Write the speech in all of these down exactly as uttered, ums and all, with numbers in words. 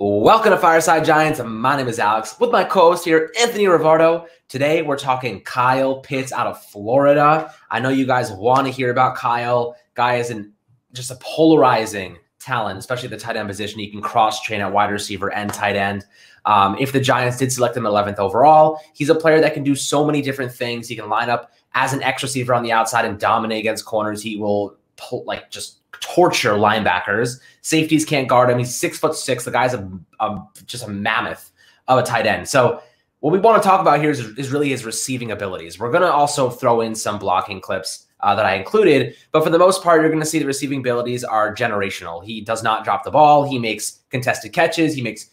Welcome to Fireside Giants. My name is Alex with my co-host here, Anthony Rivardo. Today, we're talking Kyle Pitts out of Florida. I know you guys want to hear about Kyle. Guy is an, just a polarizing talent, especially the tight end position. He can cross-train at wide receiver and tight end. Um, if the Giants did select him eleventh overall, he's a player that can do so many different things. He can line up as an X receiver on the outside and dominate against corners. He will pull, like just torture linebackers. Safeties can't guard him. He's six foot six. The guy's a, a just a mammoth of a tight end. So what we want to talk about here is, is really his receiving abilities. We're going to also throw in some blocking clips uh, that I included, but for the most part, you're going to see the receiving abilities are generational. He does not drop the ball. He makes contested catches. He makes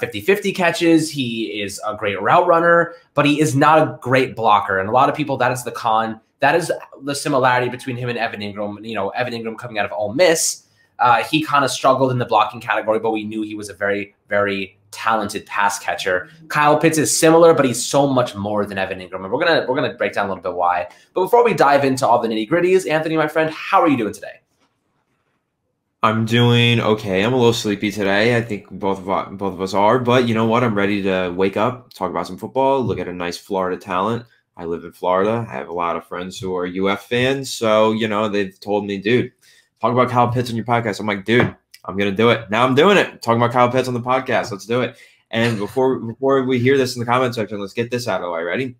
fifty fifty catches. He is a great route runner, but he is not a great blocker. And a lot of people, that is the con. That is the similarity between him and Evan Ingram. You know, Evan Ingram coming out of Ole Miss, uh, he kind of struggled in the blocking category, but we knew he was a very, very talented pass catcher. Kyle Pitts is similar, but he's so much more than Evan Ingram. And we're gonna we're gonna break down a little bit why. But before we dive into all the nitty-gritties, Anthony, my friend, how are you doing today? I'm doing okay. I'm a little sleepy today. I think both of us, both of us are, but you know what? I'm ready to wake up, talk about some football, look at a nice Florida talent. I live in Florida. I have a lot of friends who are U F fans. So, you know, they've told me, dude, talk about Kyle Pitts on your podcast. I'm like, dude, I'm going to do it. Now I'm doing it. Talking about Kyle Pitts on the podcast. Let's do it. And before before we hear this in the comment section, let's get this out of the way. Ready?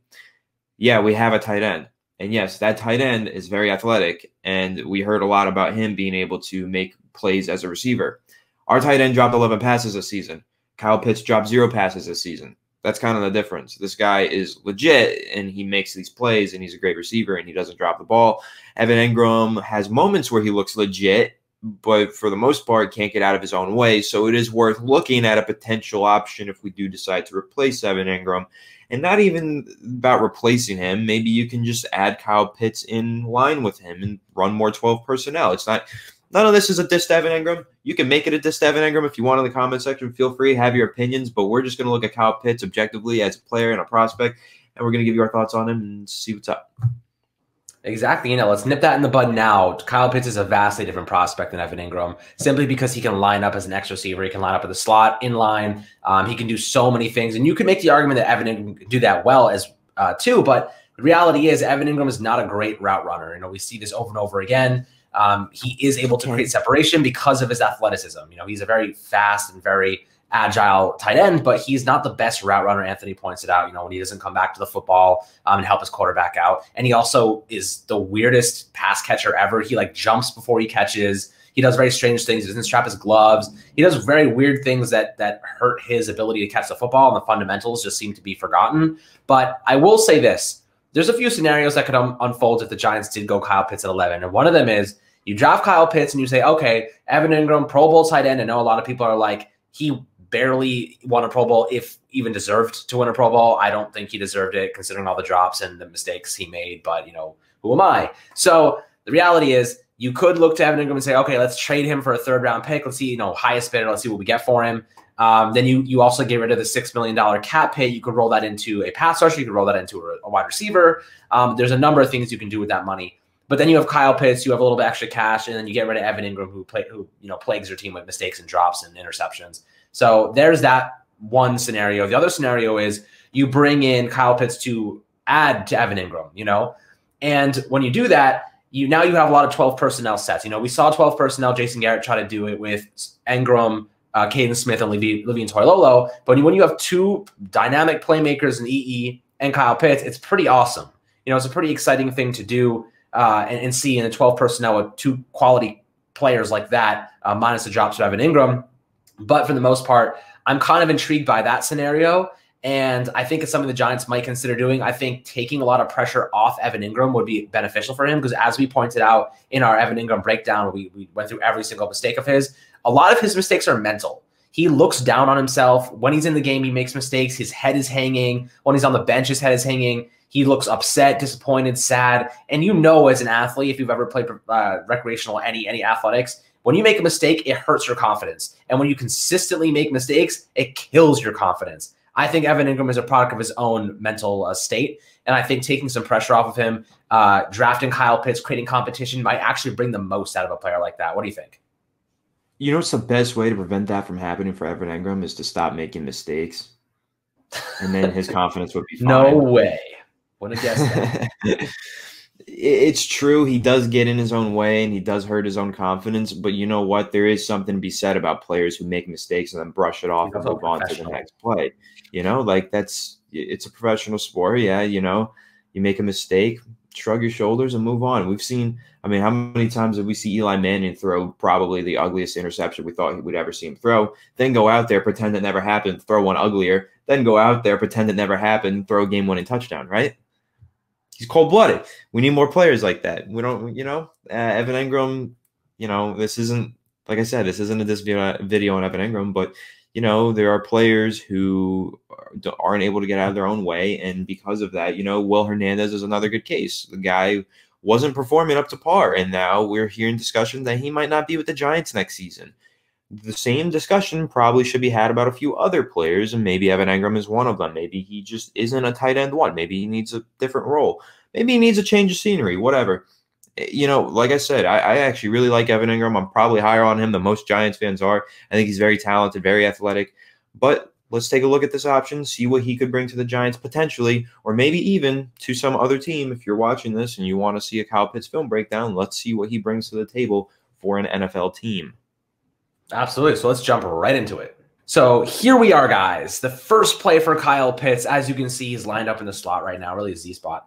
Yeah, we have a tight end. And yes, that tight end is very athletic. And we heard a lot about him being able to make plays as a receiver. Our tight end dropped eleven passes this season. Kyle Pitts dropped zero passes this season. That's kind of the difference. This guy is legit, and he makes these plays, and he's a great receiver, and he doesn't drop the ball. Evan Ingram has moments where he looks legit, but for the most part can't get out of his own way. So it is worth looking at a potential option if we do decide to replace Evan Ingram. And not even about replacing him. Maybe you can just add Kyle Pitts in line with him and run more twelve personnel. It's not – none of this is a diss to Evan Ingram. You can make it a diss to Evan Ingram if you want in the comment section. Feel free, have your opinions, but we're just going to look at Kyle Pitts objectively as a player and a prospect, and we're going to give you our thoughts on him and see what's up. Exactly. You know, let's nip that in the bud now. Kyle Pitts is a vastly different prospect than Evan Ingram simply because he can line up as an X receiver. He can line up at the slot, in line. Um, he can do so many things, and you can make the argument that Evan Ingram can do that well as uh, too, but the reality is Evan Ingram is not a great route runner. You know, we see this over and over again. Um, he is able to create separation because of his athleticism. You know, he's a very fast and very agile tight end, but he's not the best route runner. Anthony points it out, you know, when he doesn't come back to the football um, and help his quarterback out. And he also is the weirdest pass catcher ever. He like jumps before he catches. He does very strange things. He doesn't strap his gloves. He does very weird things that that hurt his ability to catch the football, and the fundamentals just seem to be forgotten. But I will say this. There's a few scenarios that could un unfold if the Giants did go Kyle Pitts at eleven. And one of them is you draft Kyle Pitts and you say, okay, Evan Ingram, Pro Bowl tight end. I know a lot of people are like, he barely won a Pro Bowl, if even deserved to win a Pro Bowl. I don't think he deserved it considering all the drops and the mistakes he made, but you know, who am I? So the reality is you could look to Evan Ingram and say, okay, let's trade him for a third round pick. Let's see, you know, highest bidder. Let's see what we get for him. Um, then you you also get rid of the six million dollar cap hit. You could roll that into a pass rusher. You could roll that into a, a wide receiver. Um, there's a number of things you can do with that money. But then you have Kyle Pitts. You have a little bit extra cash, and then you get rid of Evan Ingram, who play, who you know plagues your team with mistakes and drops and interceptions. So there's that one scenario. The other scenario is you bring in Kyle Pitts to add to Evan Ingram. You know, and when you do that, you now you have a lot of twelve personnel sets. You know, we saw twelve personnel. Jason Garrett try to do it with Ingram, Uh, Caden Smith, and Livian Toilolo. But when you have two dynamic playmakers in E E and Kyle Pitts, it's pretty awesome. You know, it's a pretty exciting thing to do uh, and, and see in the twelve personnel with two quality players like that, uh, minus the drops of Evan Ingram. But for the most part, I'm kind of intrigued by that scenario, and I think it's something the Giants might consider doing. I think taking a lot of pressure off Evan Ingram would be beneficial for him because, as we pointed out in our Evan Ingram breakdown, we, we went through every single mistake of his. A lot of his mistakes are mental. He looks down on himself. When he's in the game, he makes mistakes. His head is hanging. When he's on the bench, his head is hanging. He looks upset, disappointed, sad. And you know, as an athlete, if you've ever played uh, recreational, any, any athletics, when you make a mistake, it hurts your confidence. And when you consistently make mistakes, it kills your confidence. I think Evan Ingram is a product of his own mental uh, state, and I think taking some pressure off of him, uh, drafting Kyle Pitts, creating competition might actually bring the most out of a player like that. What do you think? You know what's the best way to prevent that from happening for Evan Engram is to stop making mistakes, and then his confidence would be fine. No way. Wouldn't have guessed that. It's true. He does get in his own way and he does hurt his own confidence. But you know what? There is something to be said about players who make mistakes and then brush it off and move on to the next play. You know, like that's it's a professional sport. Yeah. You know, you make a mistake, shrug your shoulders and move on. We've seen, I mean, how many times did we see Eli Manning throw probably the ugliest interception we thought we'd ever see him throw, then go out there, pretend it never happened, throw one uglier, then go out there, pretend it never happened, throw a game-winning touchdown, right? He's cold-blooded. We need more players like that. We don't, you know, uh, Evan Engram, you know, this isn't, like I said, this isn't a this video on Evan Engram, but, you know, there are players who aren't able to get out of their own way. And because of that, you know, Will Hernandez is another good case. The guy wasn't performing up to par, and now we're hearing discussion that he might not be with the Giants next season. The same discussion probably should be had about a few other players, and maybe Evan Engram is one of them. Maybe he just isn't a tight end one. Maybe he needs a different role. Maybe he needs a change of scenery, whatever. You know, like I said, I, I actually really like Evan Engram. I'm probably higher on him than most Giants fans are. I think he's very talented, very athletic. But let's take a look at this option, see what he could bring to the Giants potentially, or maybe even to some other team. If you're watching this and you want to see a Kyle Pitts film breakdown, let's see what he brings to the table for an N F L team. Absolutely. So let's jump right into it. So here we are, guys. The first play for Kyle Pitts, as you can see, he's lined up in the slot right now, really a Z spot.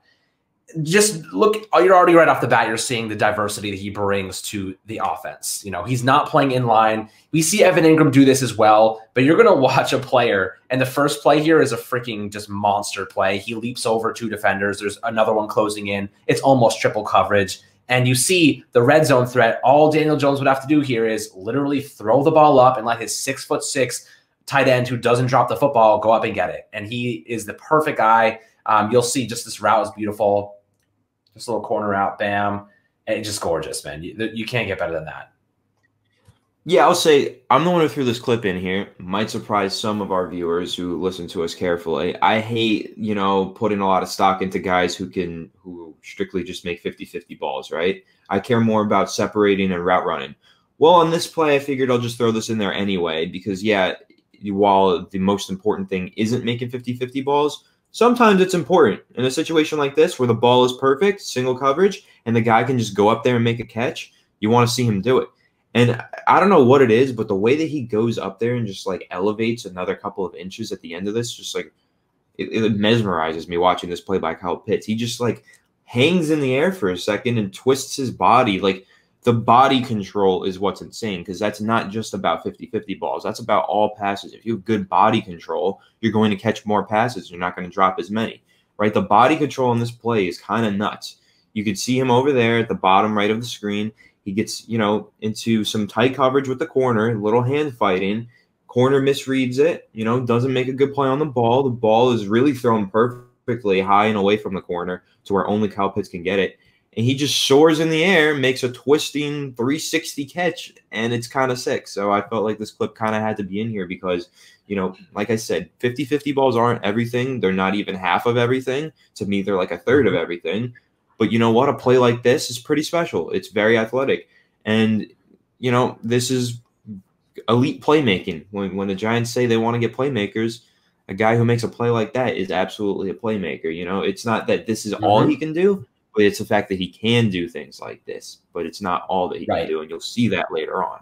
Just look, you're already right off the bat, you're seeing the diversity that he brings to the offense. You know, he's not playing in line. We see Evan Engram do this as well, but you're going to watch a player, and the first play here is a freaking just monster play. He leaps over two defenders. There's another one closing in. It's almost triple coverage. And you see the red zone threat. All Daniel Jones would have to do here is literally throw the ball up and let his six foot six tight end who doesn't drop the football go up and get it. And he is the perfect guy. Um, you'll see just this route is beautiful. Just a little corner out, bam. And it's just gorgeous, man. You, you can't get better than that. Yeah, I'll say I'm the one who threw this clip in here. Might surprise some of our viewers who listen to us carefully. I hate, you know, putting a lot of stock into guys who can who strictly just make fifty fifty balls, right? I care more about separating and route running. Well, on this play, I figured I'll just throw this in there anyway because, yeah, while the most important thing isn't making fifty fifty balls, sometimes it's important. In a situation like this where the ball is perfect, single coverage, and the guy can just go up there and make a catch, you want to see him do it. And I don't know what it is, but the way that he goes up there and just, like, elevates another couple of inches at the end of this, just, like, it, it mesmerizes me watching this play by Kyle Pitts. He just, like, hangs in the air for a second and twists his body. Like, the body control is what's insane because that's not just about fifty fifty balls. That's about all passes. If you have good body control, you're going to catch more passes. You're not going to drop as many, right? The body control in this play is kind of nuts. You could see him over there at the bottom right of the screen. He gets, you know, into some tight coverage with the corner, little hand fighting. Corner misreads it, you know, doesn't make a good play on the ball. The ball is really thrown perfectly high and away from the corner to where only Kyle Pitts can get it. And he just soars in the air, makes a twisting three sixty catch, and it's kind of sick. So I felt like this clip kind of had to be in here because, you know, like I said, fifty fifty balls aren't everything. They're not even half of everything. To me, they're like a third of everything. But you know what? A play like this is pretty special. It's very athletic. And, you know, this is elite playmaking. When, when the Giants say they want to get playmakers, a guy who makes a play like that is absolutely a playmaker. You know, it's not that this is mm-hmm. all he can do, but it's the fact that he can do things like this. But it's not all that he right. can do, and you'll see that later on.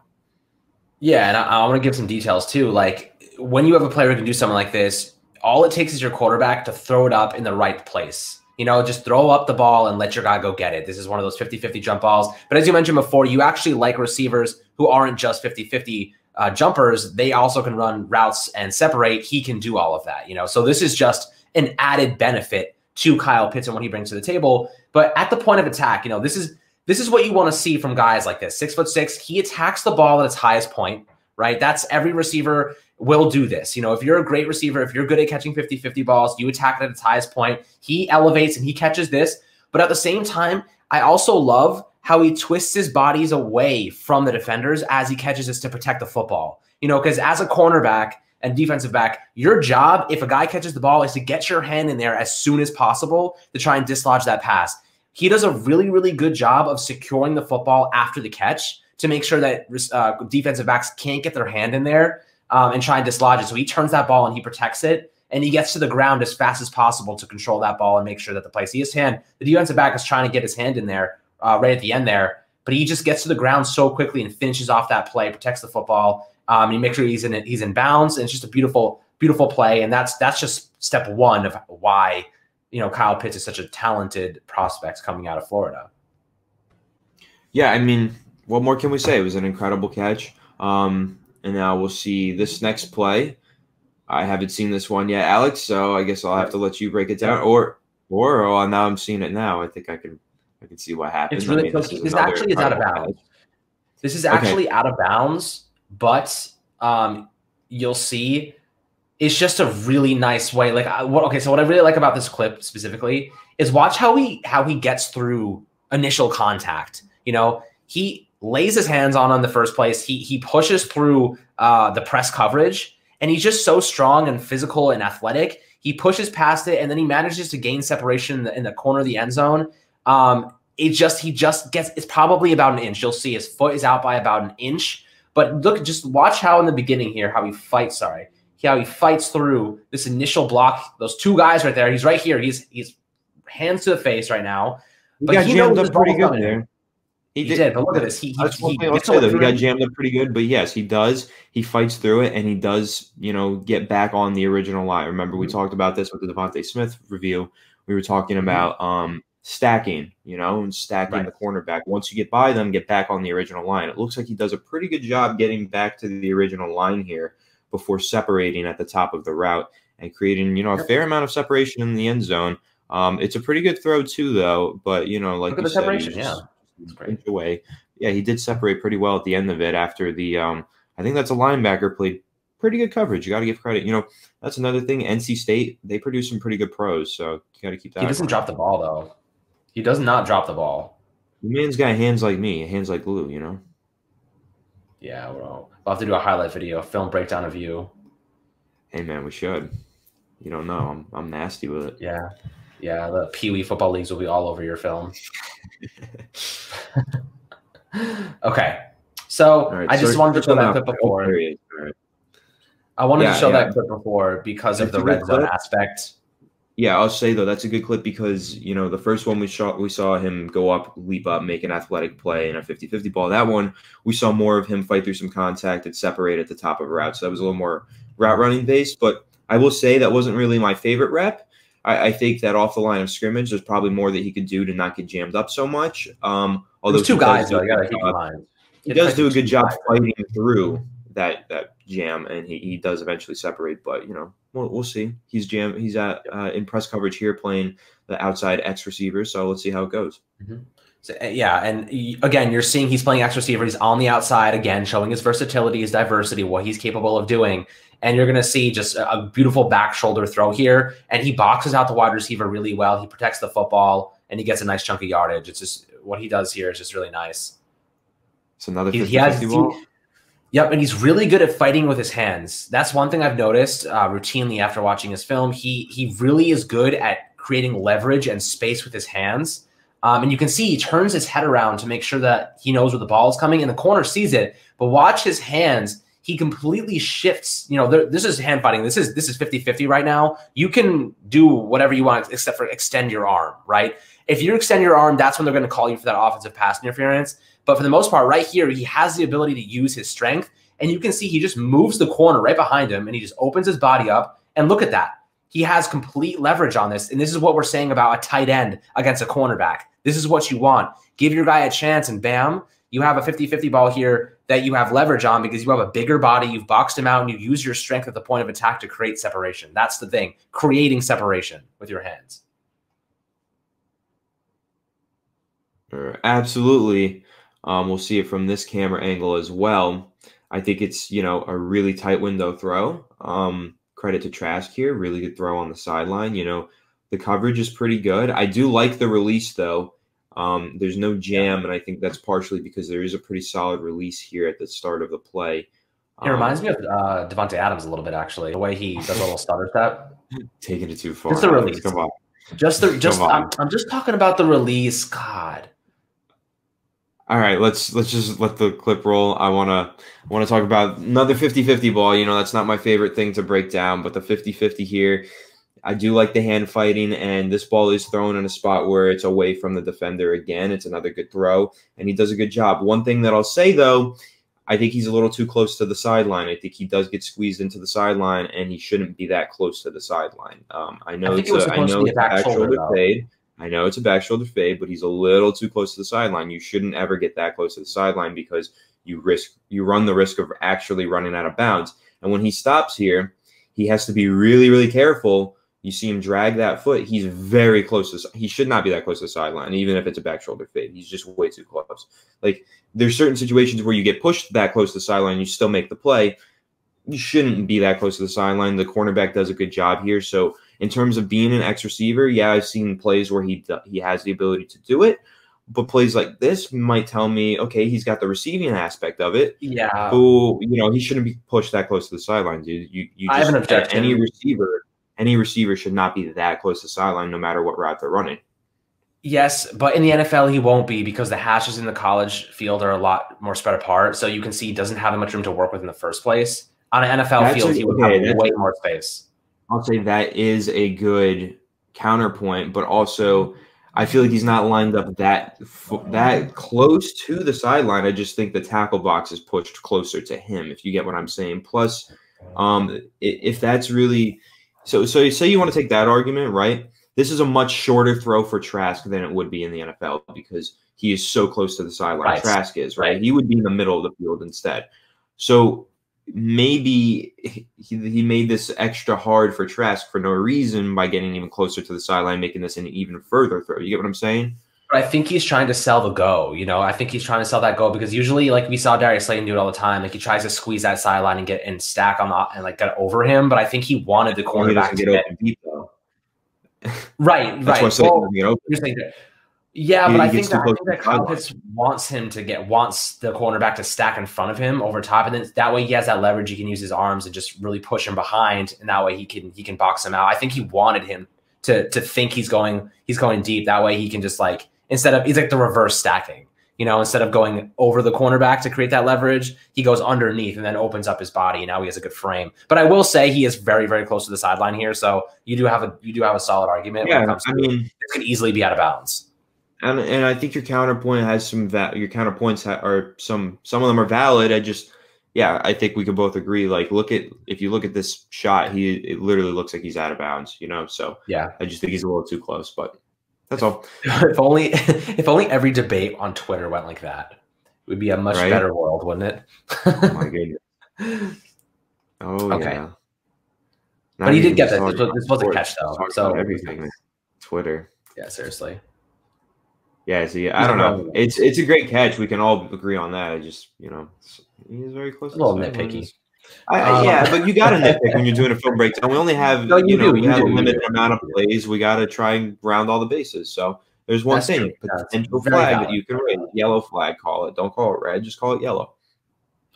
Yeah, and I, I want to give some details too. Like, when you have a player who can do something like this, all it takes is your quarterback to throw it up in the right place. You know, just throw up the ball and let your guy go get it. This is one of those fifty fifty jump balls. But as you mentioned before, you actually like receivers who aren't just fifty fifty uh, jumpers. They also can run routes and separate. He can do all of that, you know. So this is just an added benefit to Kyle Pitts and what he brings to the table. But at the point of attack, you know, this is this is what you want to see from guys like this. Six foot six, he attacks the ball at its highest point, right? That's every receiver will do this. You know, if you're a great receiver, if you're good at catching fifty fifty balls, you attack it at its highest point. He elevates and he catches this. But at the same time, I also love how he twists his bodies away from the defenders as he catches this to protect the football. You know, because as a cornerback and defensive back, your job, if a guy catches the ball, is to get your hand in there as soon as possible to try and dislodge that pass. He does a really, really good job of securing the football after the catch to make sure that uh, defensive backs can't get their hand in there um, and try and dislodge it. So he turns that ball and he protects it, and he gets to the ground as fast as possible to control that ball and make sure that the play. See his hand. The defensive back is trying to get his hand in there uh, right at the end there, but he just gets to the ground so quickly and finishes off that play, protects the football. Um, and he makes sure he's in he's in bounds, and it's just a beautiful, beautiful play. And that's that's just step one of why you know Kyle Pitts is such a talented prospect coming out of Florida. Yeah, I mean, what more can we say? It was an incredible catch. Um, and now we'll see this next play. I haven't seen this one yet, Alex, so I guess I'll have to let you break it down. Or, or oh, now I'm seeing it now. I think I can I can see what happened. It's really I mean, close. This, this actually is out of bounds. Catch. This is actually okay. out of bounds, but um, you'll see it's just a really nice way. Like, I, what, okay, so what I really like about this clip specifically is watch how he how he gets through initial contact. You know, he lays his hands on on the first place. He he pushes through uh, the press coverage, and he's just so strong and physical and athletic. He pushes past it, and then he manages to gain separation in the, in the corner of the end zone. Um, it just he just gets it's probably about an inch. You'll see his foot is out by about an inch. But look, just watch how in the beginning here, how he fights. Sorry, how he fights through this initial block. Those two guys right there. He's right here. He's he's hands to the face right now. But he, he knows the ball's coming there. He, he did, did, but look at this. He, That's he, he, I'll say though, he got jammed up pretty good, but yes, he does. He fights through it, and he does, you know, get back on the original line. Remember, we mm-hmm. talked about this with the Devontae Smith review. We were talking about um, stacking, you know, and stacking right. the cornerback. Once you get by them, get back on the original line. It looks like he does a pretty good job getting back to the original line here before separating at the top of the route and creating, you know, a fair amount of separation in the end zone. Um, it's a pretty good throw too, though. But you know, like look at the said, separation, just, yeah. Away. Yeah, he did separate pretty well at the end of it after the um I think that's a linebacker played pretty good coverage. You got to give credit. You know, that's another thing. N C State, they produce some pretty good pros, so you got to keep that. He doesn't drop the ball though. He does not drop the ball. The man's got hands like me, hands like glue, you know. Yeah, well, I'll have to do a highlight video, a film breakdown of you. Hey man, we should. You don't know. I'm I'm nasty with it. Yeah. Yeah, the Pee Wee football leagues will be all over your film. Okay, so right, I just wanted to show that clip before. Right. I wanted yeah, to show yeah. that clip before because that's of the red zone aspect. Yeah, I'll say though that's a good clip because you know the first one we saw we saw him go up, leap up, make an athletic play in a fifty fifty ball. That one we saw more of him fight through some contact and separate at the top of a route. So that was a little more route running based. But I will say that wasn't really my favorite rep. I, I think that off the line of scrimmage, there's probably more that he could do to not get jammed up so much. Um, although there's two guys, though, you got to keep in mind. He does do a good job fighting through that that jam, and he, he does eventually separate. But you know, we'll we'll see. He's jam. He's at uh, in press coverage here, playing the outside X receiver. So let's see how it goes. Mm-hmm. So, yeah, and again, you're seeing he's playing X receiver. He's on the outside again, showing his versatility, his diversity, what he's capable of doing. And you're going to see just a beautiful back shoulder throw here. And he boxes out the wide receiver really well. He protects the football, and he gets a nice chunk of yardage. It's just what he does here is just really nice. It's another fifty fifty he has, ball. He, yep, and he's really good at fighting with his hands. That's one thing I've noticed uh, routinely after watching his film. He, he really is good at creating leverage and space with his hands. Um, and you can see he turns his head around to make sure that he knows where the ball is coming, and the corner sees it. But watch his hands. He completely shifts. You know, there, this is hand fighting. This is this is fifty fifty right now. You can do whatever you want except for extend your arm, right? If you extend your arm, that's when they're going to call you for that offensive pass interference. But for the most part, right here, he has the ability to use his strength. And you can see he just moves the corner right behind him, and he just opens his body up. And look at that. He has complete leverage on this. And this is what we're saying about a tight end against a cornerback. This is what you want. Give your guy a chance, and bam, you have a fifty fifty ball here that you have leverage on because you have a bigger body. You've boxed him out, and you use your strength at the point of attack to create separation. That's the thing, creating separation with your hands. Absolutely. Um, we'll see it from this camera angle as well. I think it's, you know, a really tight window throw. Um, Credit to Trask here. Really good throw on the sideline. You know, the coverage is pretty good. I do like the release, though. Um, there's no jam, and I think that's partially because there is a pretty solid release here at the start of the play. Um, it reminds me of uh, Devontae Adams a little bit, actually. The way he does a little stutter step. Taking it too far. Just the release. Come on. Just the, just, Come on. I'm, I'm just talking about the release. God. All right, let's let's just let the clip roll. I want to I want to talk about another fifty fifty ball. You know, that's not my favorite thing to break down, but the fifty fifty here, I do like the hand fighting, and this ball is thrown in a spot where it's away from the defender again. It's another good throw, and he does a good job. One thing that I'll say, though, I think he's a little too close to the sideline. I think he does get squeezed into the sideline, and he shouldn't be that close to the sideline. Um, I know I it's a, I know it's a back shoulder fade. I know it's a back shoulder fade, but he's a little too close to the sideline. You shouldn't ever get that close to the sideline because you risk you run the risk of actually running out of bounds. And when he stops here, he has to be really, really careful. You see him drag that foot. He's very close to – he should not be that close to the sideline, even if it's a back shoulder fade. He's just way too close. Like, there's certain situations where you get pushed that close to the sideline, you still make the play. You shouldn't be that close to the sideline. The cornerback does a good job here, so – in terms of being an X receiver, yeah, I've seen plays where he he has the ability to do it, but plays like this might tell me, okay, he's got the receiving aspect of it. Yeah. Who, you know, he shouldn't be pushed that close to the sideline, dude. You you just I have an objection. Any receiver, any receiver should not be that close to the sideline, no matter what route they're running. Yes, but in the N F L, he won't be because the hashes in the college field are a lot more spread apart. So you can see he doesn't have much room to work with in the first place. On an N F L that's field, a, he would okay, have way more space. I'll say that is a good counterpoint, but also I feel like he's not lined up that that close to the sideline. I just think the tackle box is pushed closer to him, if you get what I'm saying. Plus, um, if that's really so, so say you want to take that argument, right? This is a much shorter throw for Trask than it would be in the N F L because he is so close to the sideline. Right. Trask is right; he would be in the middle of the field instead. So. Maybe he, he made this extra hard for Trask for no reason by getting even closer to the sideline, making this an even further throw. You get what I'm saying? I think he's trying to sell the go. You know, I think he's trying to sell that go because usually, like we saw Darius Slayton do it all the time. Like he tries to squeeze that sideline and get and stack on the and like get over him. But I think he wanted the cornerback to get beat though. Right, that's right. Why Slayton well, doesn't get open. You're saying that. Yeah, he, but I think that, I think that Kyle Pitts wants him to get wants the cornerback to stack in front of him over top, and then that way he has that leverage. He can use his arms and just really push him behind, and that way he can he can box him out. I think he wanted him to to think he's going he's going deep. That way he can just like instead of he's like the reverse stacking, you know, instead of going over the cornerback to create that leverage, he goes underneath and then opens up his body. And now he has a good frame. But I will say he is very very close to the sideline here, so you do have a you do have a solid argument. Yeah, when it comes to I mean, this could easily be out of bounds. And, and I think your counterpoint has some va your counterpoints ha are some some of them are valid. I just yeah I think we can both agree, like, look at if you look at this shot, he it literally looks like he's out of bounds, you know, so yeah, I just think he's a little too close, but that's all. If only if only every debate on Twitter went like that, it would be a much right? better world, wouldn't it? Oh my goodness. Oh okay. Yeah. Not but he did get that. This was, this was a catch though. So everything Twitter. Yeah, seriously. Yeah, see, I don't know. It's it's a great catch. We can all agree on that. I just, you know, he's very close. A little nitpicky. I, um, yeah, but you got to nitpick when you're doing a film breakdown. We only have no, you, you know do, we you have do, a limited amount of plays. We got to try and round all the bases. So there's one That's thing: true. potential That's flag valid. that you can raise. Yellow flag, call it. Don't call it red. Just call it yellow.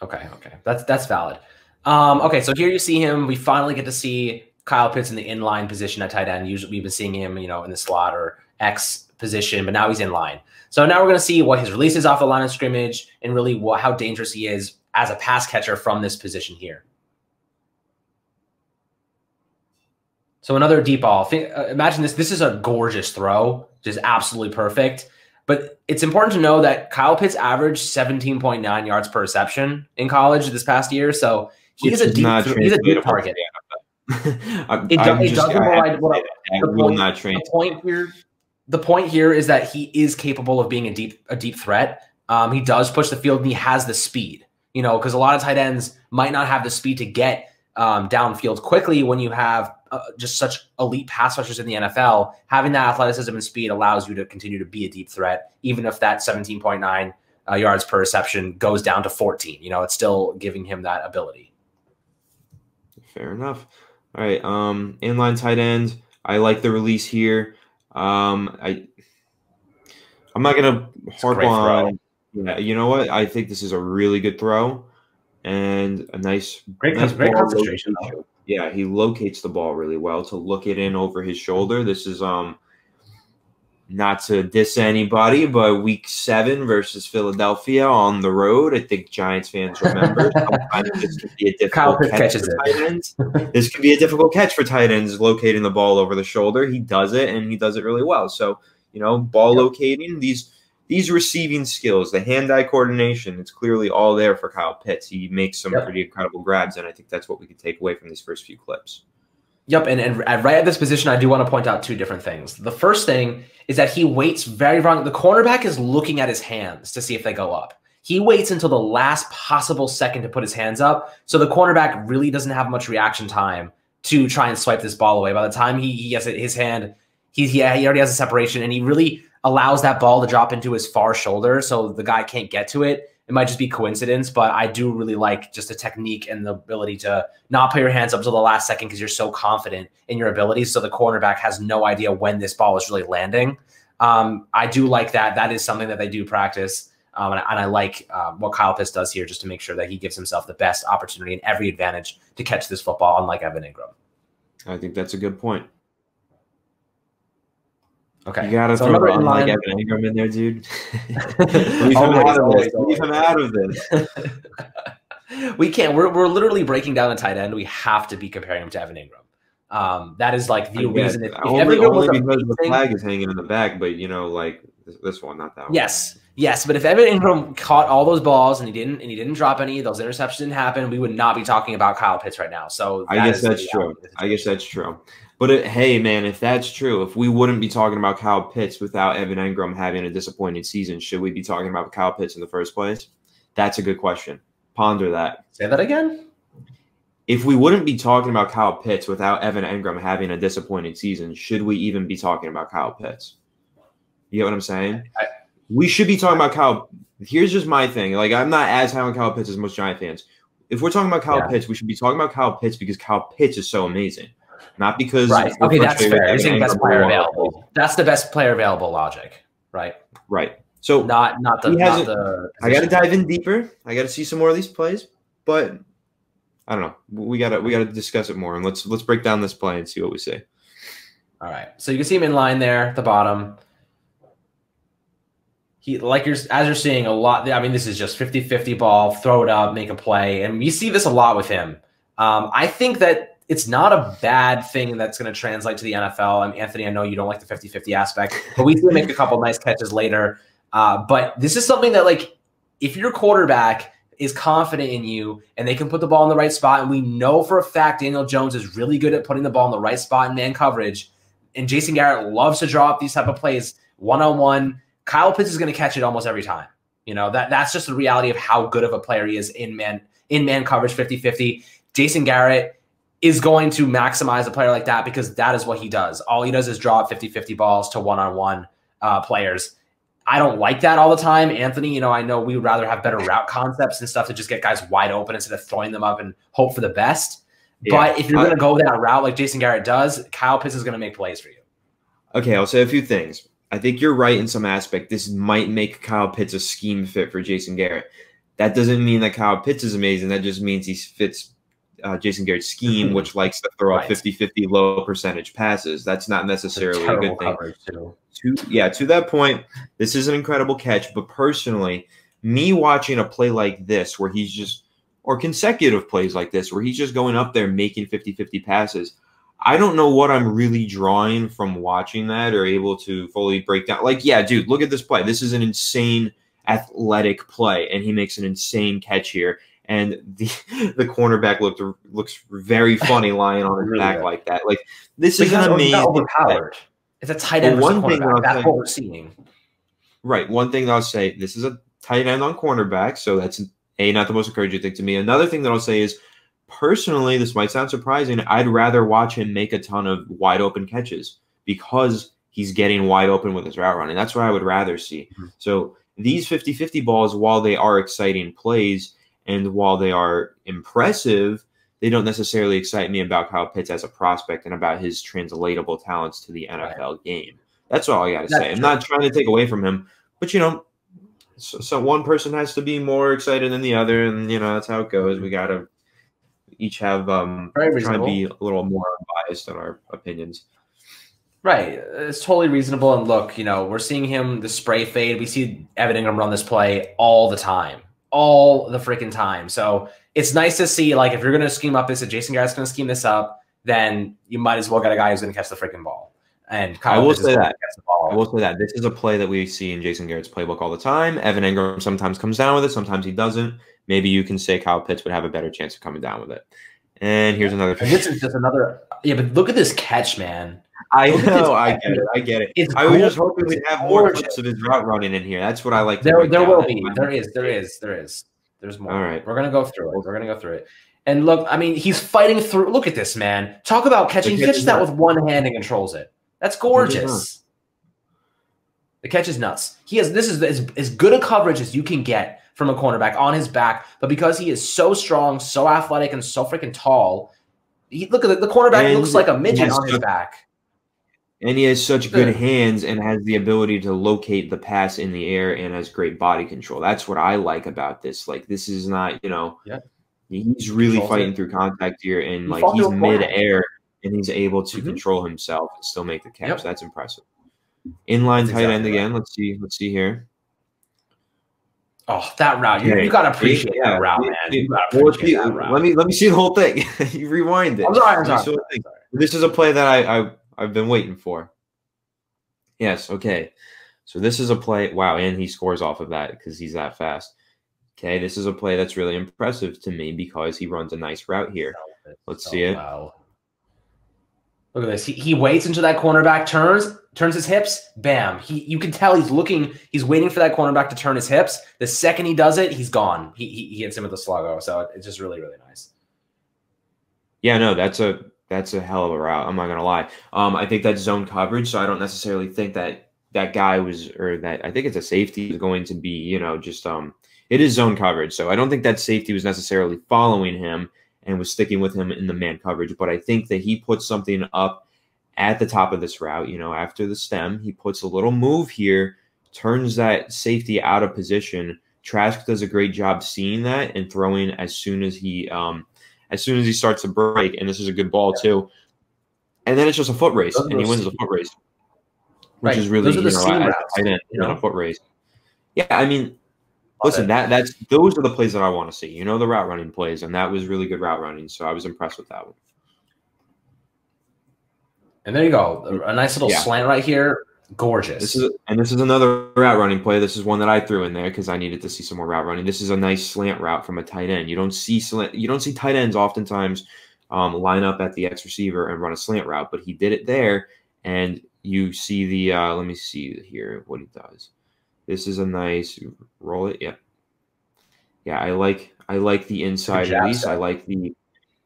Okay. Okay. That's that's valid. Um, okay. So here you see him. We finally get to see Kyle Pitts in the inline position at tight end. Usually we've been seeing him, you know, in the slot or X position, but now he's in line. So now we're going to see what his release is off the line of scrimmage and really what, how dangerous he is as a pass catcher from this position here. So another deep ball. Think, uh, imagine this. This is a gorgeous throw, just absolutely perfect. But it's important to know that Kyle Pitts averaged seventeen point nine yards per reception in college this past year. So he's a deep, he's a deep target. I'm, it I'm it just, doesn't I what I, the will point, not train. The point here. The point here is that he is capable of being a deep a deep threat. Um, he does push the field, and he has the speed, you know, because a lot of tight ends might not have the speed to get um, downfield quickly when you have uh, just such elite pass rushers in the N F L. Having that athleticism and speed allows you to continue to be a deep threat, even if that seventeen point nine uh, yards per reception goes down to fourteen. You know, it's still giving him that ability. Fair enough. All right, um, inline tight end. I like the release here. Um, I, I'm not gonna harp on. Yeah, you know what? I think this is a really good throw, and a nice, great, nice great concentration. Though. Yeah, he locates the ball really well to look it in over his shoulder. This is um, not to diss anybody, but week seven versus Philadelphia on the road. I think Giants fans remember. This could be a difficult catch for tight ends. This could be a difficult catch for tight ends, locating the ball over the shoulder. He does it, and he does it really well. So, you know, ball yep. locating, these these receiving skills, the hand-eye coordination, it's clearly all there for Kyle Pitts. He makes some yep. pretty incredible grabs, and I think that's what we can take away from these first few clips. Yep, and, and right at this position, I do want to point out two different things. The first thing is that he waits very wrong. The cornerback is looking at his hands to see if they go up. He waits until the last possible second to put his hands up, so the cornerback really doesn't have much reaction time to try and swipe this ball away. By the time he, he has his hand, he, he already has a separation, and he really allows that ball to drop into his far shoulder, so the guy can't get to it. It might just be coincidence, but I do really like just the technique and the ability to not put your hands up until the last second because you're so confident in your abilities. So the cornerback has no idea when this ball is really landing. Um, I do like that. That is something that they do practice. Um, and, I, and I like uh, what Kyle Pitts does here just to make sure that he gives himself the best opportunity and every advantage to catch this football, unlike Evan Ingram. I think that's a good point. Okay. You got to so throw on like Evan Ingram in there, dude. Leave him out of this. Leave him out of this. We can't. We're, we're literally breaking down a tight end. We have to be comparing him to Evan Ingram. Um, that is like the reason. If, if only only because amazing, the flag is hanging in the back, but, you know, like this, this one, not that one. Yes. Yes. But if Evan Ingram caught all those balls and he didn't and he didn't drop any, those interceptions didn't happen, we would not be talking about Kyle Pitts right now. So I guess that's true. I guess that's true. But, it, hey, man, if that's true, if we wouldn't be talking about Kyle Pitts without Evan Engram having a disappointing season, should we be talking about Kyle Pitts in the first place? That's a good question. Ponder that. Say that again? If we wouldn't be talking about Kyle Pitts without Evan Engram having a disappointing season, should we even be talking about Kyle Pitts? You get what I'm saying? I, we should be talking about Kyle. Here's just my thing. Like, I'm not as high on Kyle Pitts as most Giant fans. If we're talking about Kyle yeah. Pitts, we should be talking about Kyle Pitts because Kyle Pitts is so amazing. Not because right. Okay, that's fair. You're saying best player available. That's the best player available logic, right? Right. So not not the. Not the I got to dive in deeper. I got to see some more of these plays, but I don't know. We gotta we gotta discuss it more, and let's let's break down this play and see what we see. All right. So you can see him in line there at the bottom. He like you're as you're seeing a lot. I mean, this is just fifty fifty ball. Throw it up, make a play, and you see this a lot with him. Um, I think that. It's not a bad thing that's going to translate to the N F L. I mean, Anthony, I know you don't like the fifty fifty aspect, but we do make a couple nice catches later. Uh, but this is something that, like, if your quarterback is confident in you and they can put the ball in the right spot, and we know for a fact Daniel Jones is really good at putting the ball in the right spot in man coverage, and Jason Garrett loves to draw up these type of plays one-on-one, Kyle Pitts is going to catch it almost every time. You know, that that's just the reality of how good of a player he is in man, in man coverage fifty fifty. Jason Garrett is going to maximize a player like that because that is what he does. All he does is draw fifty fifty balls to one-on-one uh, players. I don't like that all the time. Anthony, you know, I know we would rather have better route concepts and stuff to just get guys wide open instead of throwing them up and hope for the best. Yeah. But if you're going to go that route like Jason Garrett does, Kyle Pitts is going to make plays for you. Okay, I'll say a few things. I think you're right in some aspect. This might make Kyle Pitts a scheme fit for Jason Garrett. That doesn't mean that Kyle Pitts is amazing. That just means he fits Uh, Jason Garrett's scheme, which likes to throw out fifty fifty low percentage passes. That's not necessarily a good thing. Too. To, yeah, to that point, this is an incredible catch. But personally, me watching a play like this where he's just – or consecutive plays like this where he's just going up there making fifty fifty passes, I don't know what I'm really drawing from watching that or able to fully break down. Like, yeah, dude, look at this play. This is an insane athletic play, and he makes an insane catch here. And the the cornerback looked looks very funny lying on his really back good. like that. Like this is an amazing overpowered. It's a tight end. One thing that's what we're seeing. Right. One thing that I'll say, this is a tight end on cornerback, so that's a not the most encouraging thing to me. Another thing that I'll say is, personally, this might sound surprising. I'd rather watch him make a ton of wide open catches because he's getting wide open with his route running. That's what I would rather see. Mm-hmm. So these fifty fifty balls, while they are exciting plays, and while they are impressive, they don't necessarily excite me about Kyle Pitts as a prospect and about his translatable talents to the N F L right. game. That's all I got to say. True. I'm not trying to take away from him, but, you know, so, so one person has to be more excited than the other, and, you know, that's how it goes. We got to each have um, – try to be a little more unbiased in our opinions. Right. It's totally reasonable. And look, you know, we're seeing him, the spray fade. We see Evan Ingram run this play all the time, all the freaking time. So it's nice to see, like, if you're going to scheme up this, if Jason Garrett's going to scheme this up, then you might as well get a guy who's going to catch the freaking ball. And Kyle I will say that. The ball. I will say that. This is a play that we see in Jason Garrett's playbook all the time. Evan Ingram sometimes comes down with it. Sometimes he doesn't. Maybe you can say Kyle Pitts would have a better chance of coming down with it. And here's another. And this is just another. Yeah, but look at this catch, man. I know, I get it, I get it. It's I was just hoping we'd have more clips of his route running in here. That's what I like. There, there will be. There is, there is, there is. There's more. All right. We're going to go through it. We're going to go through it. And look, I mean, he's fighting through. Look at this, man. Talk about catching. He catches that with one hand and controls it. That's gorgeous. The catch is nuts. He has this is as, as good a coverage as you can get from a cornerback on his back. But because he is so strong, so athletic, and so freaking tall, he, look at the, the cornerback looks like a midget on his back. And he has such good hands and has the ability to locate the pass in the air and has great body control. That's what I like about this. Like, this is not, you know, yeah. he's really Controls fighting it. through contact here, and, he like, he's mid-air, and he's able to mm-hmm. control himself and still make the catch. Yep. That's impressive. Inline That's tight exactly end again. Right. Let's see. Let's see here. Oh, that route. You, yeah. you got to appreciate yeah. that route, man. It, it, you gotta appreciate it, that route. Let me, let me see the whole thing. You rewind it. I'm sorry, I'm sorry. I'm sorry. This is a play that I, I – I've been waiting for. Yes, okay. So this is a play. Wow, and he scores off of that because he's that fast. Okay, this is a play that's really impressive to me because he runs a nice route here. Let's see it. Wow. Look at this. He, he waits until that cornerback turns, turns his hips, bam. He, you can tell he's looking, he's waiting for that cornerback to turn his hips. The second he does it, he's gone. He, he, he hits him with a sluggo. So it's just really, really nice. Yeah, no, that's a... That's a hell of a route. I'm not going to lie. Um, I think that's zone coverage, so I don't necessarily think that that guy was – or that I think it's a safety is going to be, you know, just um, – it is zone coverage. So I don't think that safety was necessarily following him and was sticking with him in the man coverage. But I think that he puts something up at the top of this route, you know, after the stem. He puts a little move here, turns that safety out of position. Trask does a great job seeing that and throwing as soon as he um, – as soon as he starts to break, and this is a good ball, yeah. too. And then it's just a foot race, Those and he wins the foot race, which right. is really, you know, I, I didn't, you know, a foot race. Yeah, I mean, listen, that that's those are the plays that I want to see. You know, the route running plays, and that was really good route running, so I was impressed with that one. And there you go. A nice little yeah. slant right here. Gorgeous. This is, and this is another route running play. This is one that I threw in there because I needed to see some more route running. This is a nice slant route from a tight end. You don't see slant, you don't see tight ends oftentimes um, line up at the X receiver and run a slant route, but he did it there. And you see the uh, let me see here what he does. This is a nice roll it. Yeah, yeah. I like I like the inside release. Step. I like the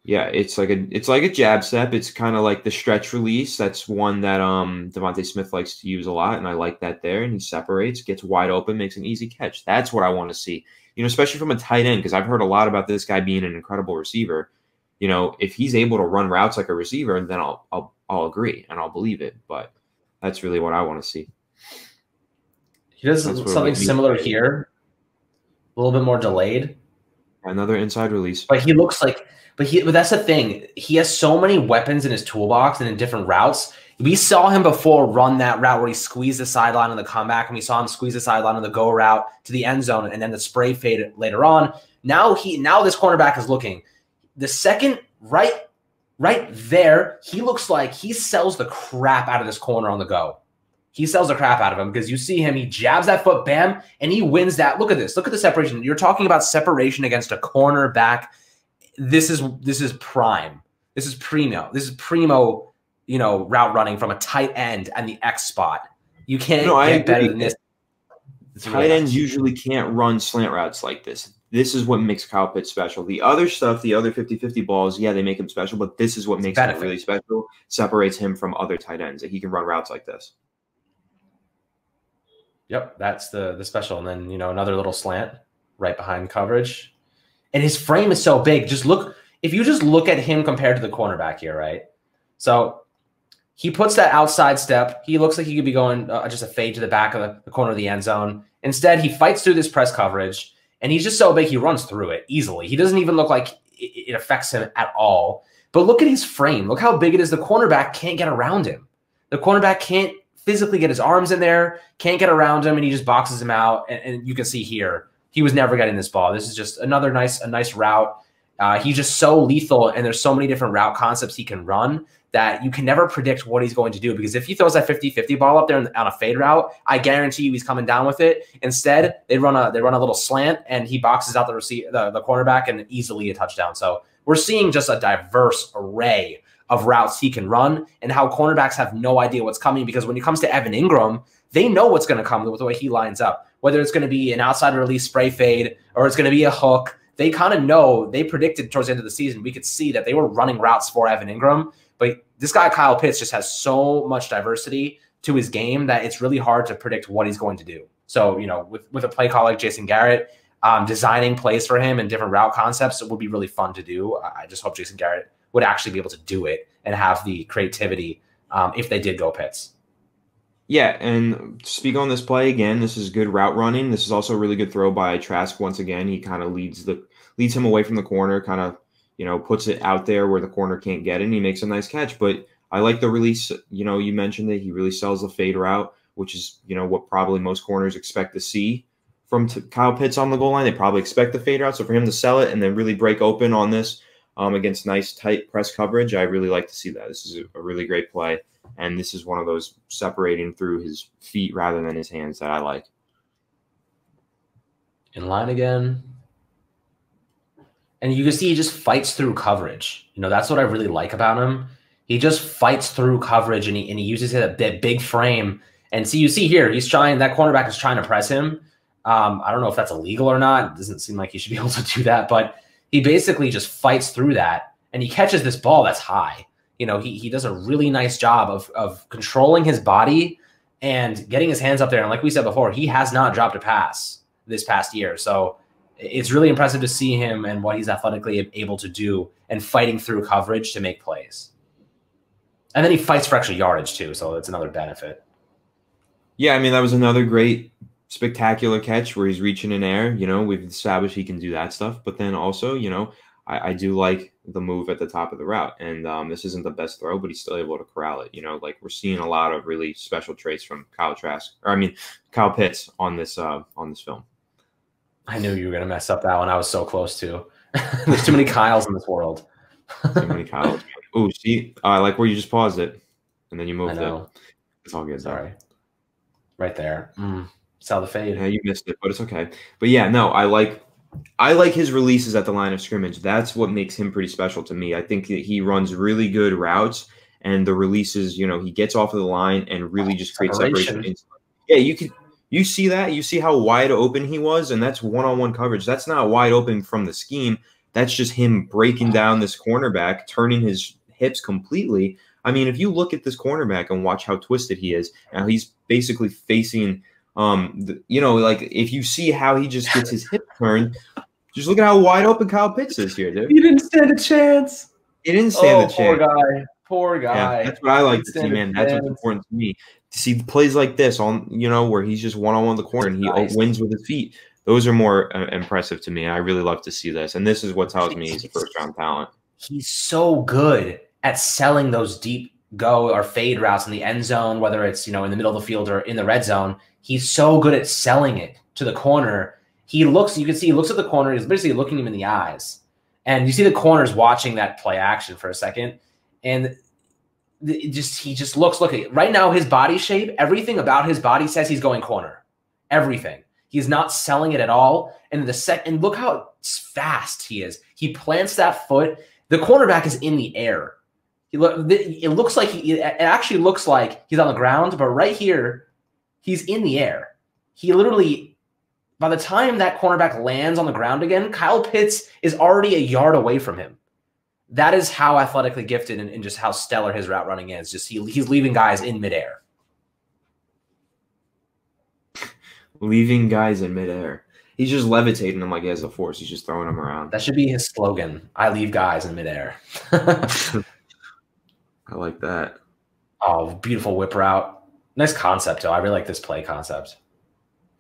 yeah. It's like a it's like a jab step. It's kind of like the stretch release. That's one that um Devontae Smith likes to use a lot, and I like that there. And he separates, gets wide open, makes an easy catch. That's what I want to see. You know, especially from a tight end, because I've heard a lot about this guy being an incredible receiver. You know, if he's able to run routes like a receiver, then I'll I'll, I'll agree and I'll believe it. But that's really what I want to see. He does something similar here, a little bit more delayed. Another inside release, but he looks like. But he, but that's the thing. He has so many weapons in his toolbox and in different routes. We saw him before run that route where he squeezed the sideline on the comeback, and we saw him squeeze the sideline on the go route to the end zone, and then the spray fade later on. Now he, now this cornerback is looking. The second right, right there, he looks like he sells the crap out of this corner on the go. He sells the crap out of him because you see him. He jabs that foot, bam, and he wins that. Look at this. Look at the separation. You're talking about separation against a cornerback. This is this is prime. This is primo. This is primo, you know, route running from a tight end and the X spot. You can't no, get better than this. Tight ends usually can't run slant routes like this. This is what makes Kyle Pitts special. The other stuff, the other fifty fifty balls, yeah, they make him special, but this is what makes him really special, separates him from other tight ends, that he can run routes like this. Yep, that's the the special. And then, you know, another little slant right behind coverage. And his frame is so big. Just look, if you just look at him compared to the cornerback here, right? So he puts that outside step. He looks like he could be going uh, just a fade to the back of the, the corner of the end zone. Instead, he fights through this press coverage, and he's just so big he runs through it easily. He doesn't even look like it, it affects him at all. But look at his frame. Look how big it is. The cornerback can't get around him. The cornerback can't physically get his arms in there, can't get around him, and he just boxes him out. And, and you can see here, he was never getting this ball. This is just another nice, a nice route. Uh, he's just so lethal, and there's so many different route concepts he can run that you can never predict what he's going to do, because if he throws that fifty fifty ball up there on a fade route, I guarantee you he's coming down with it. Instead, they run a they run a little slant, and he boxes out the receiver, the, the cornerback, and easily a touchdown. So we're seeing just a diverse array of routes he can run, and how cornerbacks have no idea what's coming, because when it comes to Evan Ingram, they know what's going to come with the way he lines up, whether it's going to be an outside release spray fade or it's going to be a hook. They kind of know. They predicted towards the end of the season, we could see that they were running routes for Evan Ingram, but this guy, Kyle Pitts, just has so much diversity to his game that it's really hard to predict what he's going to do. So, you know, with, with a play call like Jason Garrett, um, designing plays for him and different route concepts, it would be really fun to do. I just hope Jason Garrett would actually be able to do it and have the creativity um, if they did go Pitts. Yeah, and speak on this play again. This is good route running. This is also a really good throw by Trask. Once again, he kind of leads the leads him away from the corner, kind of, you know, puts it out there where the corner can't get it, and he makes a nice catch. But I like the release. You know, you mentioned that he really sells the fade route, which is, you know, what probably most corners expect to see from t Kyle Pitts on the goal line. They probably expect the fade route. So for him to sell it and then really break open on this um, against nice tight press coverage, I really like to see that. This is a really great play. And this is one of those separating through his feet rather than his hands that I like. In line again. And you can see he just fights through coverage. You know, that's what I really like about him. He just fights through coverage, and he, and he uses that big frame. And so you see here, he's trying, that cornerback is trying to press him. Um, I don't know if that's illegal or not. It doesn't seem like he should be able to do that. But he basically just fights through that, and he catches this ball that's high. You know, he he does a really nice job of of controlling his body and getting his hands up there. And like we said before, he has not dropped a pass this past year. So it's really impressive to see him and what he's athletically able to do and fighting through coverage to make plays. And then he fights for extra yardage too, so that's another benefit. Yeah, I mean, that was another great, spectacular catch where he's reaching in air. You know, we've established he can do that stuff. But then also, you know, I, I do like the move at the top of the route. And um, this isn't the best throw, but he's still able to corral it. You know, like we're seeing a lot of really special traits from Kyle Trask, or I mean, Kyle Pitts on this, uh, on this film. I knew you were going to mess up that one. I was so close to. There's too many Kyles in this world. Too many Kyles. Oh, see, I uh, like where you just paused it and then you moved it. It's all good. Sorry. Right there. Mm. Saw the fade. Yeah, you missed it, but it's okay. But yeah, no, I like, I like his releases at the line of scrimmage. That's what makes him pretty special to me. I think that he runs really good routes, and the releases, you know, he gets off of the line and really just creates separation. Yeah, you can you see that? You see how wide open he was, and that's one-on-one coverage. That's not wide open from the scheme. That's just him breaking down this cornerback, turning his hips completely. I mean, if you look at this cornerback and watch how twisted he is, now he's basically facing – Um, the, you know, like if you see how he just gets his hip turned, just look at how wide open Kyle Pitts is here, dude. He didn't stand a chance. He didn't stand oh, a chance. Poor guy. Poor guy. Yeah, that's what I like to see, man. That's what's important to me. To see plays like this on, you know, where he's just one on one in the corner and he nice. wins with his feet. Those are more uh, impressive to me. I really love to see this, and this is what tells me he's first round talent. He's so good at selling those deep go or fade routes in the end zone, whether it's, you know, in the middle of the field or in the red zone. He's so good at selling it to the corner. He looks, you can see he looks at the corner. He's basically looking him in the eyes. And you see the corner's watching that play action for a second. And it just he just looks, look at it. Right now, his body shape, everything about his body says he's going corner. Everything. He's not selling it at all. And the sec, and look how fast he is. He plants that foot. The cornerback is in the air. He lo it looks like he, it actually looks like he's on the ground, but right here, he's in the air. He literally, by the time that cornerback lands on the ground again, Kyle Pitts is already a yard away from him. That is how athletically gifted and, and just how stellar his route running is. Just he, he's leaving guys in midair. Leaving guys in midair. He's just levitating them like he has a force. He's just throwing them around. That should be his slogan. I leave guys in midair. I like that. Oh, beautiful whip route. Nice concept, though. I really like this play concept.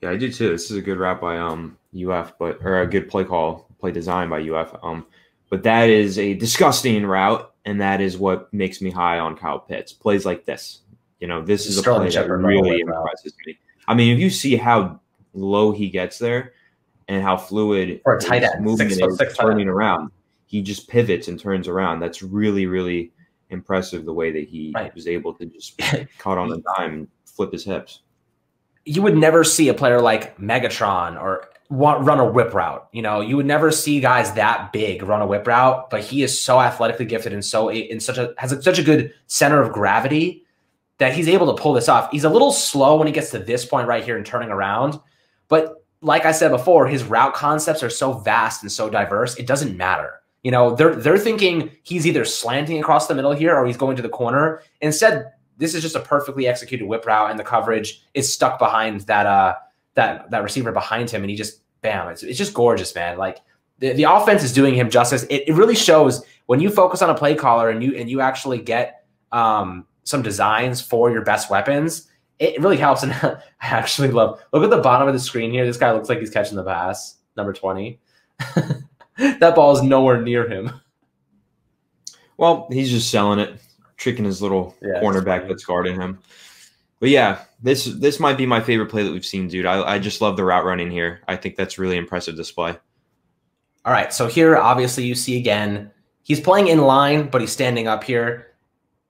Yeah, I do too. This is a good route by um U F, but or a good play call, play design by U F. Um, but that is a disgusting route, and that is what makes me high on Kyle Pitts. Plays like this, You know, this is a play that really impresses me. I mean, if you see how low he gets there and how fluid or tight end movement is, turning around, he just pivots and turns around. That's really, really impressive the way that he right. was able to just caught on a dime and flip his hips. You would never see a player like Megatron or want, run a whip route. You know, you would never see guys that big run a whip route, but he is so athletically gifted and so in such a has a, such a good center of gravity that he's able to pull this off. He's a little slow when he gets to this point right here and turning around. But like I said before, his route concepts are so vast and so diverse, it doesn't matter. You know, they're, they're thinking he's either slanting across the middle here or he's going to the corner. Instead, this is just a perfectly executed whip route, and the coverage is stuck behind that uh, that that receiver behind him, and he just, bam. It's, it's just gorgeous, man. Like, the, the offense is doing him justice. It, it really shows when you focus on a play caller and you, and you actually get um, – some designs for your best weapons, it really helps. And I actually love, look at the bottom of the screen here. This guy looks like he's catching the pass, number twenty. That ball is nowhere near him. Well, he's just selling it, tricking his little yeah, cornerback that's guarding him. But yeah, this this might be my favorite play that we've seen, dude. I, I just love the route running here. I think that's really impressive display. All right, so here, obviously, you see again, he's playing in line, but he's standing up here.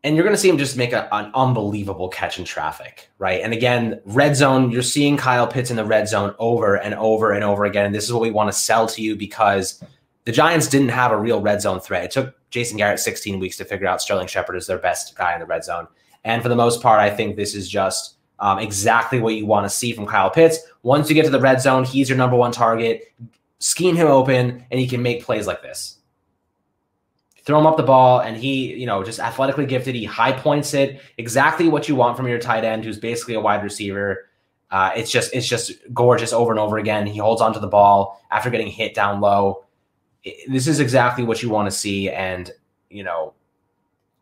And you're going to see him just make a, an unbelievable catch in traffic, right? And again, red zone, you're seeing Kyle Pitts in the red zone over and over and over again. And this is what we want to sell to you, because the Giants didn't have a real red zone threat. It took Jason Garrett sixteen weeks to figure out Sterling Shepard is their best guy in the red zone. And for the most part, I think this is just um, exactly what you want to see from Kyle Pitts. Once you get to the red zone, he's your number one target. Scheme him open, and he can make plays like this. Throw him up the ball, and he, you know, just athletically gifted. He high points it, exactly what you want from your tight end, who's basically a wide receiver. Uh, it's just, it's just gorgeous over and over again. He holds onto the ball after getting hit down low. It, this is exactly what you want to see, and you know,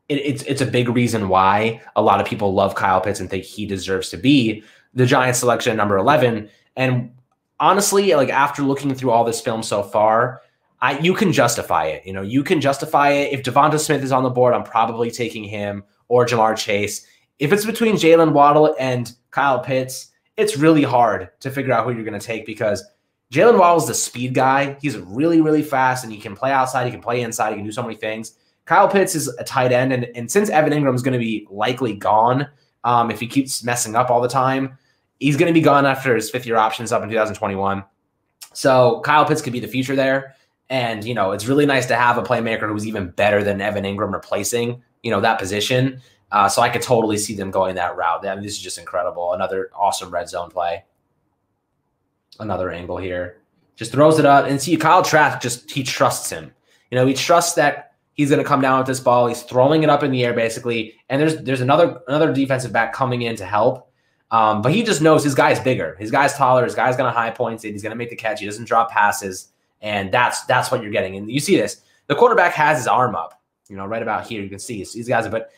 it, it's it's a big reason why a lot of people love Kyle Pitts and think he deserves to be the Giants' selection at number eleven. And honestly, like after looking through all this film so far, I, you can justify it. You know, you can justify it. If Devonta Smith is on the board, I'm probably taking him or Jamar Chase. If it's between Jaylen Waddle and Kyle Pitts, it's really hard to figure out who you're going to take, because Jaylen Waddle is the speed guy. He's really, really fast, and he can play outside. He can play inside. He can do so many things. Kyle Pitts is a tight end, and, and since Evan Ingram is going to be likely gone um, if he keeps messing up all the time, he's going to be gone after his fifth-year option's up in two thousand twenty-one. So Kyle Pitts could be the future there. And, you know, it's really nice to have a playmaker who's even better than Evan Ingram replacing, you know, that position. Uh, so I could totally see them going that route. I mean, this is just incredible. Another awesome red zone play. Another angle here. Just throws it up. And see, Kyle Trask, just he trusts him. You know, he trusts that he's going to come down with this ball. He's throwing it up in the air, basically. And there's there's another, another defensive back coming in to help. Um, but he just knows his guy's bigger. His guy's taller. His guy's going to high points it. He's going to make the catch. He doesn't drop passes. And that's that's what you're getting. And you see this. The quarterback has his arm up, you know, right about here. You can see these guys. But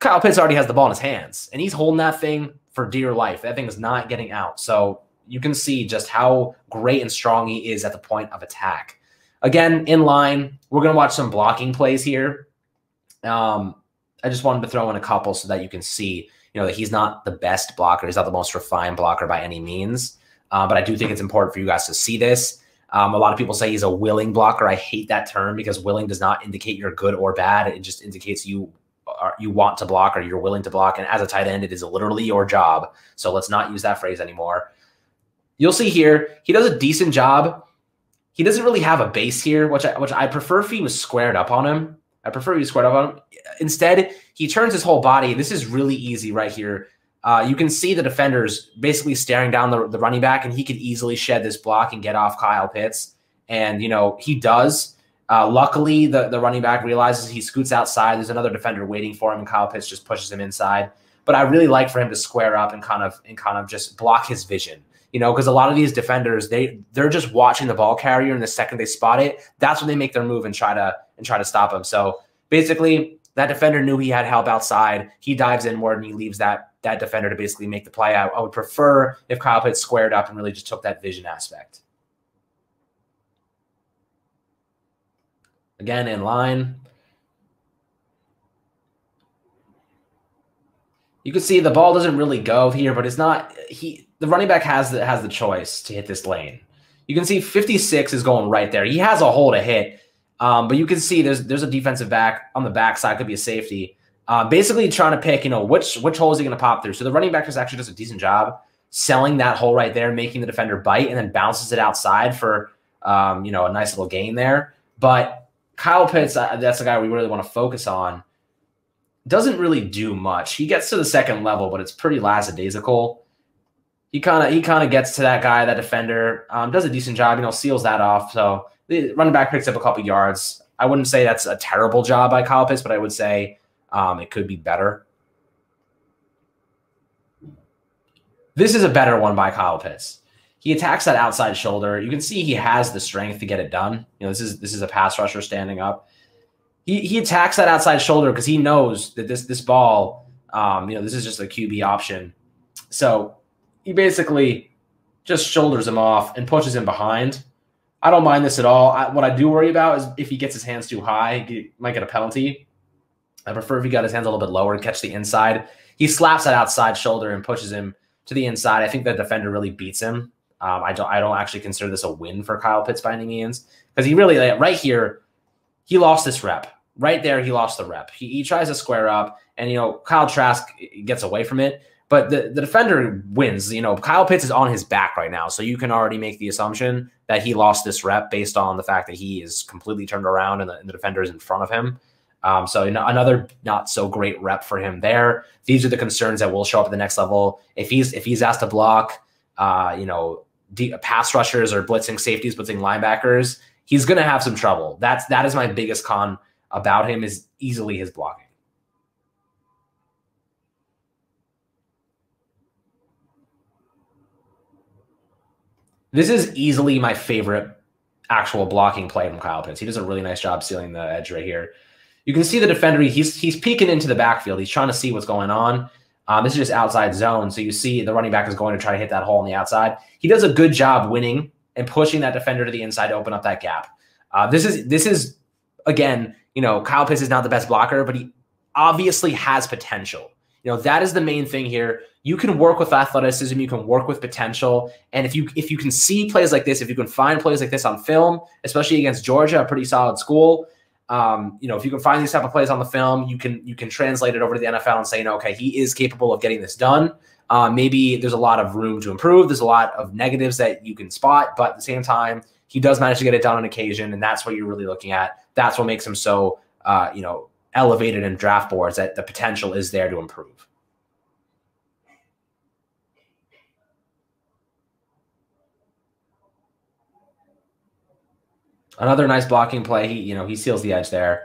Kyle Pitts already has the ball in his hands, and he's holding that thing for dear life. That thing is not getting out. So you can see just how great and strong he is at the point of attack. Again, in line, we're going to watch some blocking plays here. Um, I just wanted to throw in a couple so that you can see, you know, that he's not the best blocker. He's not the most refined blocker by any means. Uh, but I do think it's important for you guys to see this. Um, a lot of people say he's a willing blocker. I hate that term, because willing does not indicate you're good or bad. It just indicates you are, you want to block, or you're willing to block. And as a tight end, it is literally your job. So let's not use that phrase anymore. You'll see here, he does a decent job. He doesn't really have a base here, which I, which I prefer if he was squared up on him. I prefer if he was squared up on him. Instead, he turns his whole body. This is really easy right here. Uh, you can see the defenders basically staring down the, the running back, and he could easily shed this block and get off Kyle Pitts. And, you know, he does. Uh, luckily, the, the running back realizes he scoots outside. There's another defender waiting for him, and Kyle Pitts just pushes him inside. But I really like for him to square up and kind of and kind of just block his vision, you know, because a lot of these defenders, they, they're just watching the ball carrier, and the second they spot it, that's when they make their move and try to and try to stop him. So basically, that defender knew he had help outside. He dives inward, and he leaves that that defender to basically make the play. I, I would prefer if Kyle Pitts squared up and really just took that vision aspect. Again, in line. You can see the ball doesn't really go here, but it's not he. The running back has the has the choice to hit this lane. You can see fifty-six is going right there. He has a hole to hit, um, but you can see there's there's a defensive back on the backside. Could be a safety. Uh, basically trying to pick, you know, which which hole is he going to pop through. So the running back just actually does a decent job selling that hole right there, making the defender bite, and then bounces it outside for um, you know, a nice little gain there. But Kyle Pitts, uh, that's the guy we really want to focus on. Doesn't really do much. He gets to the second level, but it's pretty lackadaisical. He kind of he kind of gets to that guy, that defender, um, does a decent job, you know, seals that off. So the running back picks up a couple yards. I wouldn't say that's a terrible job by Kyle Pitts, but I would say um, it could be better. This is a better one by Kyle Pitts. He attacks that outside shoulder. You can see he has the strength to get it done. You know, this is this is a pass rusher standing up. He, he attacks that outside shoulder because he knows that this this ball, um, you know, this is just a Q B option. So he basically just shoulders him off and pushes him behind. I don't mind this at all. I, what I do worry about is if he gets his hands too high, he might get a penalty. I prefer if he got his hands a little bit lower and catch the inside. He slaps that outside shoulder and pushes him to the inside. I think that defender really beats him. Um, I don't I don't actually consider this a win for Kyle Pitts by any means, because he really, like, right here, he lost this rep. Right there, he lost the rep. He, he tries to square up, and, you know, Kyle Trask gets away from it. But the, the defender wins. You know, Kyle Pitts is on his back right now, so you can already make the assumption that he lost this rep based on the fact that he is completely turned around and the, and the defender is in front of him. Um, so another not so great rep for him there. These are the concerns that will show up at the next level. If he's if he's asked to block, uh, you know, pass rushers or blitzing safeties, blitzing linebackers, he's going to have some trouble. That's that is my biggest con about him, is easily his blocking. This is easily my favorite actual blocking play from Kyle Pitts. He does a really nice job sealing the edge right here. You can see the defender, he's, he's peeking into the backfield. He's trying to see what's going on. Um, this is just outside zone. So you see the running back is going to try to hit that hole on the outside. He does a good job winning and pushing that defender to the inside to open up that gap. Uh, this is, this is again, you know, Kyle Pitts is not the best blocker, but he obviously has potential. You know, that is the main thing here. You can work with athleticism. You can work with potential. And if you if you can see plays like this, if you can find plays like this on film, especially against Georgia, a pretty solid school, um, you know, if you can find these type of plays on the film, you can you can translate it over to the N F L and say, no, okay, he is capable of getting this done. Uh, maybe there's a lot of room to improve. There's a lot of negatives that you can spot, but at the same time, he does manage to get it done on occasion, and that's what you're really looking at. That's what makes him so, uh, you know, elevated in draft boards, that the potential is there to improve. Another nice blocking play. He, you know, he seals the edge there.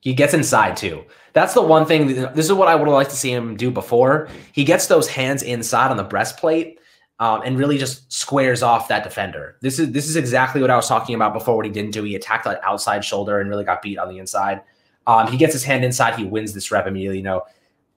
He gets inside too. That's the one thing. This is what I would have liked to see him do before. He gets those hands inside on the breastplate. Um, and really just squares off that defender. This is this is exactly what I was talking about before, what he didn't do. He attacked that outside shoulder and really got beat on the inside. Um, he gets his hand inside. He wins this rep immediately. You know,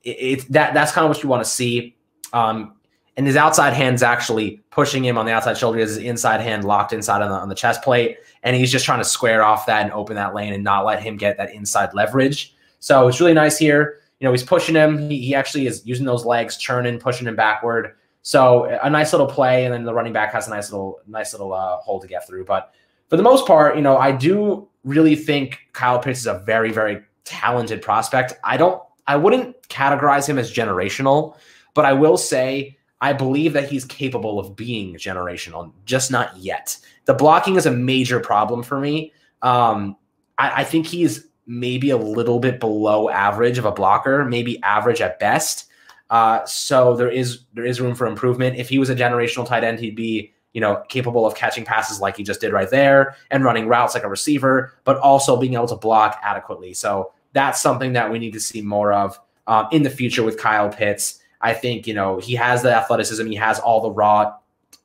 it, it, that, that's kind of what you want to see. Um, and his outside hand's actually pushing him on the outside shoulder. He has his inside hand locked inside on the, on the chest plate. And he's just trying to square off that and open that lane and not let him get that inside leverage. So it's really nice here. You know, he's pushing him. He, he actually is using those legs, churning, pushing him backward. So a nice little play, and then the running back has a nice little, nice little uh, hole to get through. But for the most part, you know, I do really think Kyle Pitts is a very, very talented prospect. I don't, I wouldn't categorize him as generational, but I will say I believe that he's capable of being generational, just not yet. The blocking is a major problem for me. Um, I, I think he's maybe a little bit below average of a blocker, maybe average at best. Uh, so there is there is room for improvement. If he was a generational tight end, he'd be, you know, capable of catching passes like he just did right there and running routes like a receiver, but also being able to block adequately. So that's something that we need to see more of um, in the future with Kyle Pitts. I think, you know, he has the athleticism. He has all the raw,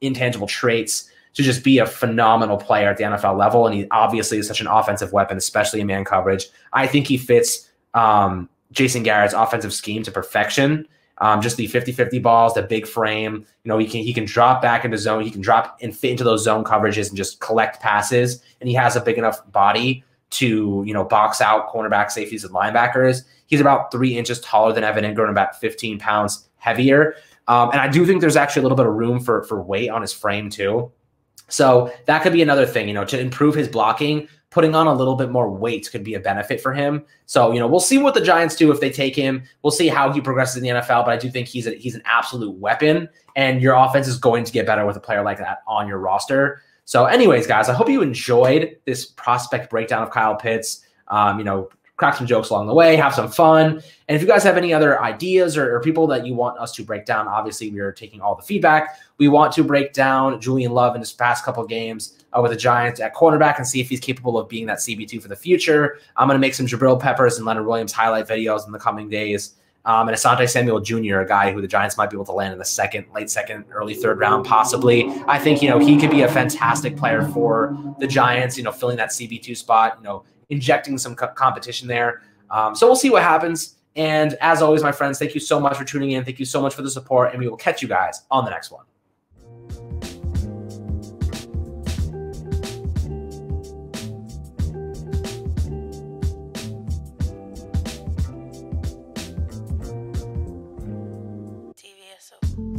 intangible traits to just be a phenomenal player at the N F L level, and he obviously is such an offensive weapon, especially in man coverage. I think he fits um, Jason Garrett's offensive scheme to perfection. Um, just the fifty fifty balls, the big frame. You know, he can he can drop back into zone. He can drop and fit into those zone coverages and just collect passes. And he has a big enough body to, you know, box out cornerback, safeties, and linebackers. He's about three inches taller than Evan Ingram, about fifteen pounds heavier. Um, and I do think there's actually a little bit of room for, for weight on his frame too. So that could be another thing, you know, to improve his blocking, putting on a little bit more weight could be a benefit for him. So, you know, we'll see what the Giants do if they take him. We'll see how he progresses in the N F L, but I do think he's a, he's an absolute weapon, and your offense is going to get better with a player like that on your roster. So anyways, guys, I hope you enjoyed this prospect breakdown of Kyle Pitts. Um, you know, crack some jokes along the way, have some fun. And if you guys have any other ideas or, or people that you want us to break down, obviously we are taking all the feedback. We want to break down Julian Love in his past couple games uh, with the Giants at cornerback and see if he's capable of being that C B two for the future. I'm going to make some Jabril Peppers and Leonard Williams highlight videos in the coming days. Um, and Asante Samuel Junior, a guy who the Giants might be able to land in the second, late second, early third round, possibly. I think, you know, he could be a fantastic player for the Giants, you know, filling that C B two spot, you know, injecting some co competition there. Um, so we'll see what happens. And as always, my friends, thank you so much for tuning in. Thank you so much for the support, and we will catch you guys on the next one. So